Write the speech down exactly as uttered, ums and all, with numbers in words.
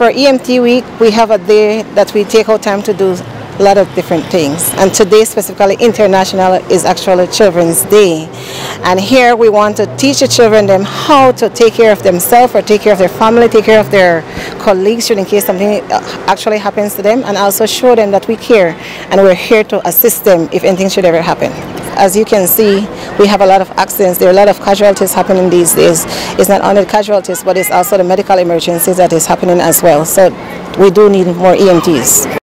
For E M T week, we have a day that we take our time to do a lot of different things. And today, specifically international, is actually Children's Day. And here we want to teach the children them how to take care of themselves, or take care of their family, take care of their colleagues, should in case something actually happens to them, and also show them that we care and we're here to assist them if anything should ever happen. As you can see, we have a lot of accidents. There are a lot of casualties happening these days. It's not only casualties, but it's also the medical emergencies that is happening as well. So we do need more E M Ts.